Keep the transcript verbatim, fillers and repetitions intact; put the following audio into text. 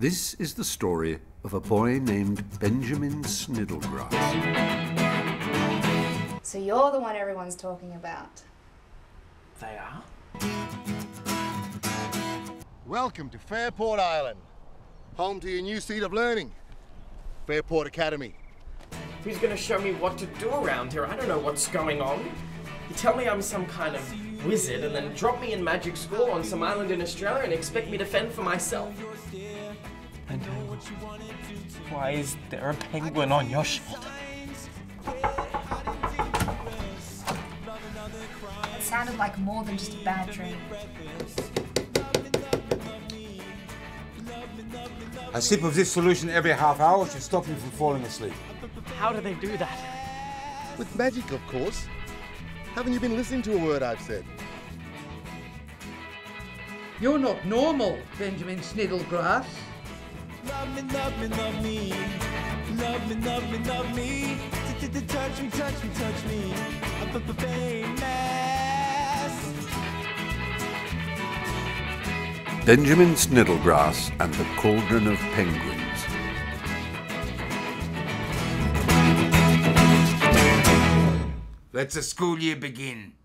This is the story of a boy named Benjamin Sniddlegrass. So you're the one everyone's talking about. They are. Welcome to Fairport Island, home to your new seat of learning, Fairport Academy. Who's going to show me what to do around here? I don't know what's going on. You tell me I'm some kind of wizard and then drop me in magic school on some island in Australia and expect me to fend for myself. And why is there a penguin on your shoulder? It sounded like more than just a bad dream. A sip of this solution every half hour should stop you from falling asleep. How do they do that? With magic, of course. Haven't you been listening to a word I've said? You're not normal, Benjamin Sniddlegrass. Love me, love me, love me. Love me, love me, love me. Touch me, touch me, touch me. I'm famous. Benjamin Sniddlegrass and the Cauldron of Penguins. Let the school year begin.